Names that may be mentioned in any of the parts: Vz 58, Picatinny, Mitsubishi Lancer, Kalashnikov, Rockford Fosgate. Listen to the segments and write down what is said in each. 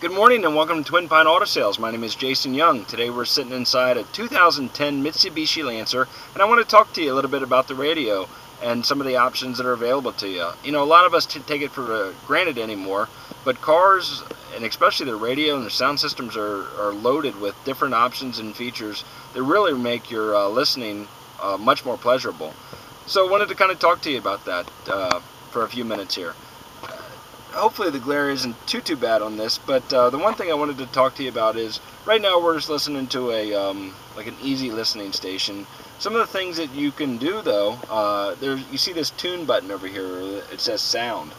Good morning and welcome to Twin Pine Auto Sales. My name is Jason Young. Today we're sitting inside a 2010 Mitsubishi Lancer, and I want to talk to you a little bit about the radio and some of the options that are available to you. You know, a lot of us take it for granted anymore, but cars, and especially the radio and the sound systems, are loaded with different options and features that really make your listening much more pleasurable. So I wanted to kind of talk to you about that for a few minutes here. Hopefully the glare isn't too bad on this, but the one thing I wanted to talk to you about is right now we're just listening to a like an easy listening station. Some of the things that you can do though, you see this tune button over here. It says sound.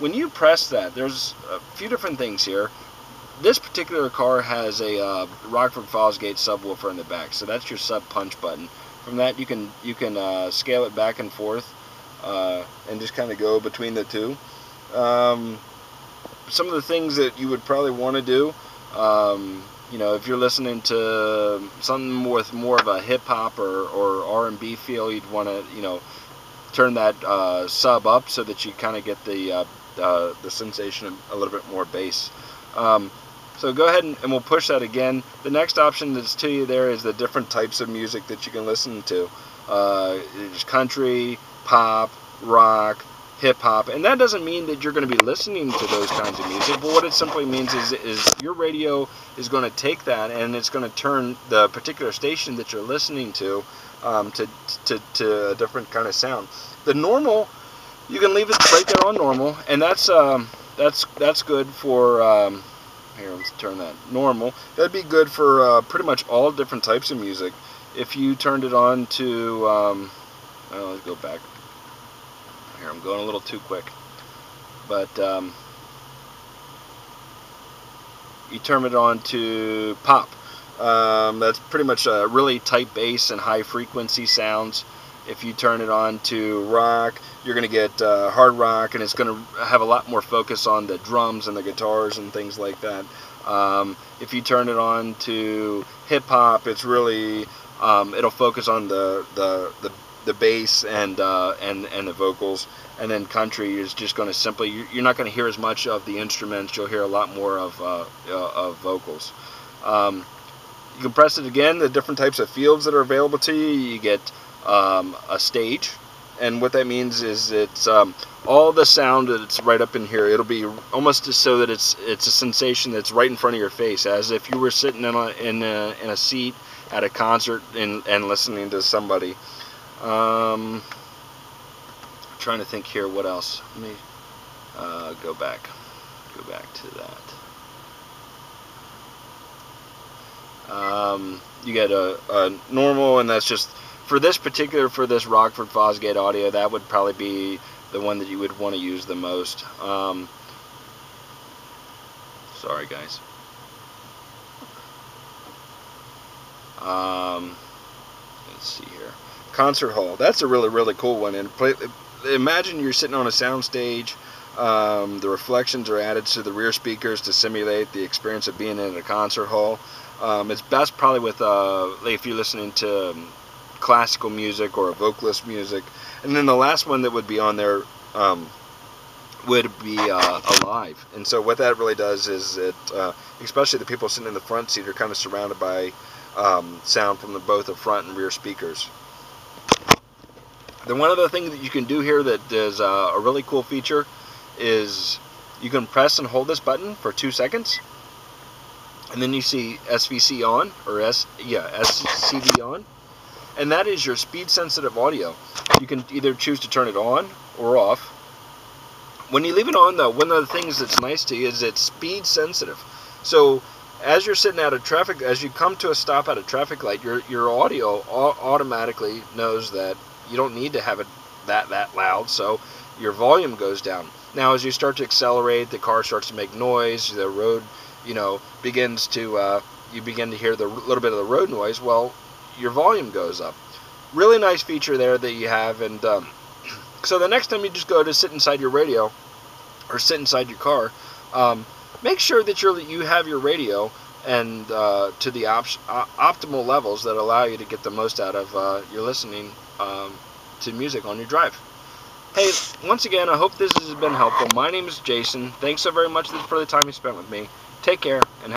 When you press that, there's a few different things here. This particular car has a Rockford Fosgate subwoofer in the back, so that's your sub punch button. From that you can scale it back and forth and just kind of go between the two. Some of the things that you would probably want to do, you know, if you're listening to something with more of a hip-hop or R&B feel, you'd want to, you know, turn that sub up so that you kind of get the sensation of a little bit more bass. So go ahead and we'll push that again. The next option that's to you there is the different types of music that you can listen to. There's country, pop, rock, hip-hop, and that doesn't mean that you're going to be listening to those kinds of music, but what it simply means is your radio is going to take that and it's going to turn the particular station that you're listening to a different kind of sound. The normal, you can leave it right there on normal, and that's good for, here, let's turn that, normal. That'd be good for pretty much all different types of music. If you turned it on to, let's go back. Here, I'm going a little too quick, but you turn it on to pop. That's pretty much a really tight bass and high frequency sounds. If you turn it on to rock, you're going to get hard rock, and it's going to have a lot more focus on the drums and the guitars and things like that. If you turn it on to hip hop, it's really it'll focus on the bass and the vocals. And then country is just going to simply, you're not going to hear as much of the instruments, you'll hear a lot more of vocals. You can press it again, the different types of fields that are available to you. You get a stage, and what that means is it's all the sound that's right up in here. It'll be almost so that it's a sensation that's right in front of your face, as if you were sitting in a seat at a concert and listening to somebody. Trying to think here, what else? Let me go back to that. You get a normal, and that's just for this Rockford Fosgate audio. That would probably be the one that you would want to use the most. Sorry, guys. Let's see here. Concert hall. That's a really cool one. And imagine you're sitting on a sound stage. The reflections are added to the rear speakers to simulate the experience of being in a concert hall. It's best probably with if you're listening to classical music or vocalist music. And then the last one that would be on there would be alive. And so what that really does is it, especially the people sitting in the front seat, are kind of surrounded by sound from both the front and rear speakers. Then one other thing that you can do here that is a really cool feature is you can press and hold this button for 2 seconds, and then you see SVC on, or SCV on, and that is your speed-sensitive audio. You can either choose to turn it on or off. When you leave it on, though, one of the things that's nice to you is it's speed-sensitive. So as you're sitting out of traffic, as you come to a stop at a traffic light, your audio automatically knows that you don't need to have it that loud, so your volume goes down. Now, as you start to accelerate, the car starts to make noise. The road, you know, begins to you begin to hear the little bit of the road noise. Well, your volume goes up. Really nice feature there that you have. And so the next time you just go to sit inside your radio or sit inside your car, make sure that you have your radio and to the optimal levels that allow you to get the most out of your listening to music on your drive. Hey, once again, I hope this has been helpful. My name is Jason. Thanks so very much for the time you spent with me. Take care and have